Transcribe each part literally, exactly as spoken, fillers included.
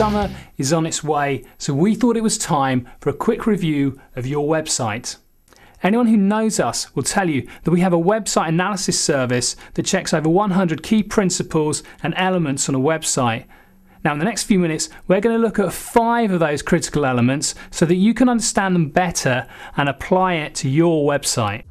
summer is on its way, so we thought it was time for a quick review of your website. Anyone who knows us will tell you that we have a website analysis service that checks over one hundred key principles and elements on a website. Now, in the next few minutes, we're going to look at five of those critical elements so that you can understand them better and apply it to your website.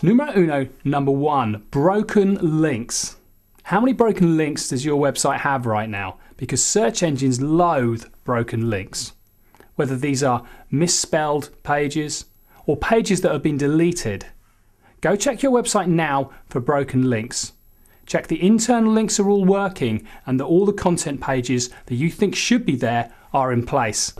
Numero uno, number one, broken links. How many broken links does your website have right now? Because search engines loathe broken links. Whether these are misspelled pages or pages that have been deleted. Go check your website now for broken links. Check the internal links are all working and that all the content pages that you think should be there are in place.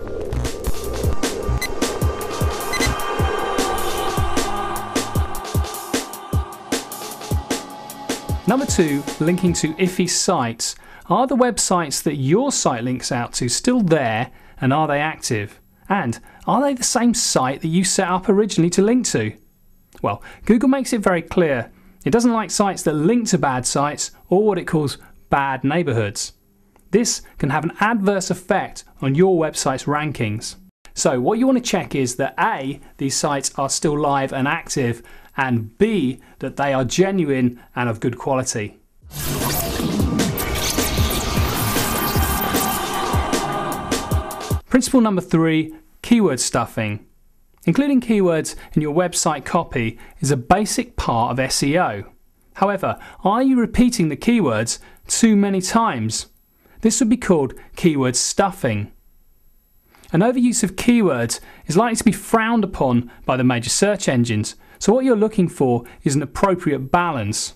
Number two, linking to iffy sites. Are the websites that your site links out to still there, and are they active? And are they the same site that you set up originally to link to? Well, Google makes it very clear. It doesn't like sites that link to bad sites or what it calls bad neighborhoods. This can have an adverse effect on your website's rankings. So what you want to check is that A, these sites are still live and active, and B, that they are genuine and of good quality. Principle number three, keyword stuffing. Including keywords in your website copy is a basic part of S E O. However, are you repeating the keywords too many times? This would be called keyword stuffing. An overuse of keywords is likely to be frowned upon by the major search engines, so what you're looking for is an appropriate balance.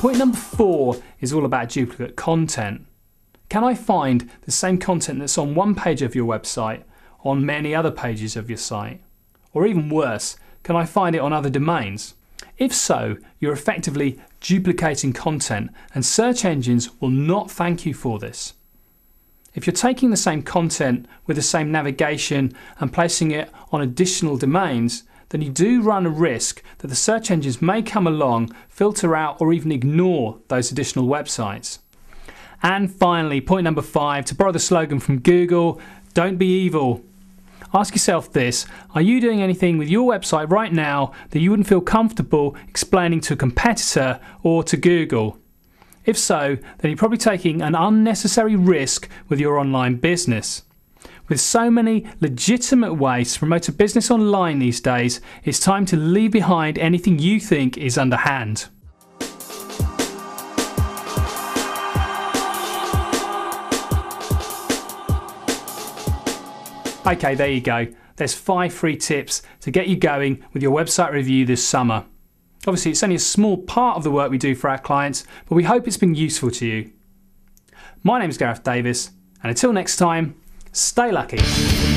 Point number four is all about duplicate content. Can I find the same content that's on one page of your website on many other pages of your site? Or even worse, can I find it on other domains? If so, you're effectively duplicating content, and search engines will not thank you for this. If you're taking the same content with the same navigation and placing it on additional domains, then you do run a risk that the search engines may come along, filter out, or even ignore those additional websites. And finally, point number five, to borrow the slogan from Google, don't be evil. Ask yourself this, are you doing anything with your website right now that you wouldn't feel comfortable explaining to a competitor or to Google? If so, then you're probably taking an unnecessary risk with your online business. With so many legitimate ways to promote a business online these days, it's time to leave behind anything you think is underhand. Okay, there you go. There's five free tips to get you going with your website review this summer. Obviously, it's only a small part of the work we do for our clients, but we hope it's been useful to you. My name is Gareth Davis, and until next time, stay lucky.